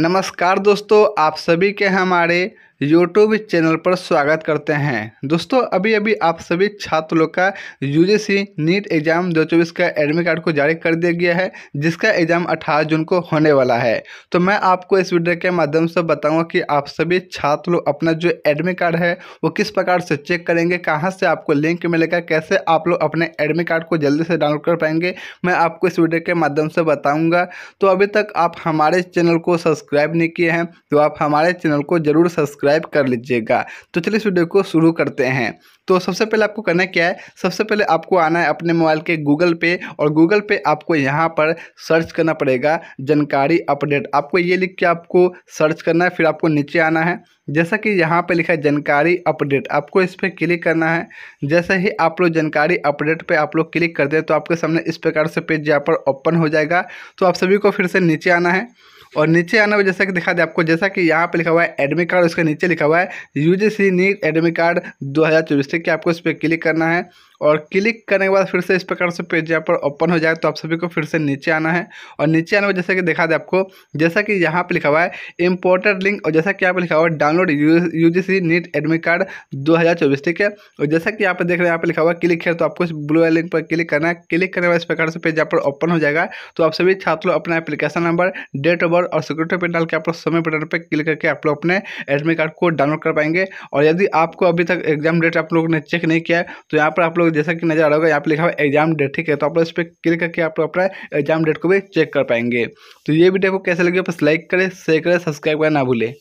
नमस्कार दोस्तों, आप सभी के हमारे यूट्यूब चैनल पर स्वागत करते हैं। दोस्तों अभी आप सभी छात्र लोग का यूजीसी नीट एग्ज़ाम 2024 का एडमिट कार्ड को जारी कर दिया गया है, जिसका एग्ज़ाम 18 जून को होने वाला है। तो मैं आपको इस वीडियो के माध्यम से बताऊंगा कि आप सभी छात्र लोग अपना जो एडमिट कार्ड है वो किस प्रकार से चेक करेंगे, कहाँ से आपको लिंक मिलेगा, कैसे आप लोग अपने एडमिट कार्ड को जल्दी से डाउनलोड कर पाएंगे। मैं आपको इस वीडियो के माध्यम से बताऊँगा। तो अभी तक आप हमारे चैनल को सब्सक्राइब नहीं किए हैं तो आप हमारे चैनल को जरूर सब्सक्राइब कर लीजिएगा। तो चलिए इस वीडियो को शुरू करते हैं। तो सबसे पहले आपको करना क्या है, सबसे पहले आपको आना है अपने मोबाइल के गूगल पे, और गूगल पे आपको यहाँ पर सर्च करना पड़ेगा जानकारी अपडेट। आपको ये लिख के आपको सर्च करना है, फिर आपको नीचे आना है। जैसा कि यहाँ पे लिखा है जानकारी अपडेट, आपको इस पर क्लिक करना है। जैसे ही आप लोग जानकारी अपडेट पे आप लोग क्लिक करते हैं तो आपके सामने इस प्रकार से पेज यहाँ पर ओपन हो जाएगा। तो आप सभी को फिर से नीचे आना है, और नीचे आना में जैसा कि दिखा दे आपको, जैसा कि यहाँ पे लिखा हुआ है एडमिट कार्ड, उसके नीचे लिखा हुआ है यूजीसी नीट एडमिट कार्ड 2024 कि आपको इस पर क्लिक करना है। और क्लिक करने के बाद फिर से इस प्रकार से पेज यहाँ पर ओपन हो जाए। तो आप सभी को फिर से नीचे आना है, और नीचे आने में जैसा कि दिखा दे आपको, जैसा कि यहाँ पे लिखा हुआ है इम्पोर्टेड लिंक, और जैसा कि यहाँ पे लिखा हुआ है download UGC NEET admit card 2024, ठीक है। और जैसा कि यहाँ पे देख रहे हैं यहाँ पे लिखा हुआ है क्लिक है, तो आपको इस ब्लू लिंक पर क्लिक करना है। क्लिक करने के बाद इस प्रकार से पेज यहाँ पर ओपन हो जाएगा। तो आप सभी छात्र अपना application number, date of birth और सिक्योरिटी पिन डाल के आप लोग समय बटन पर क्लिक करके आप लोग अपने एडमिट कार्ड को डाउनलोड कर पाएंगे। और यदि आपको अभी तक एग्जाम डेट आप लोगों ने चेक नहीं किया है तो यहाँ पर आप लोग जैसा कि नजर आ रहा होगा यहाँ पे लिखा हुआ एग्जाम डेट, ठीक है। तो आप लोग इस पर क्लिक करके आप लोग अपना एग्जाम डेट को भी चेक कर पाएंगे। तो ये वीडियो को कैसे लगे, बस लाइक करें, शेयर करें, सब्सक्राइब करना ना भूलें।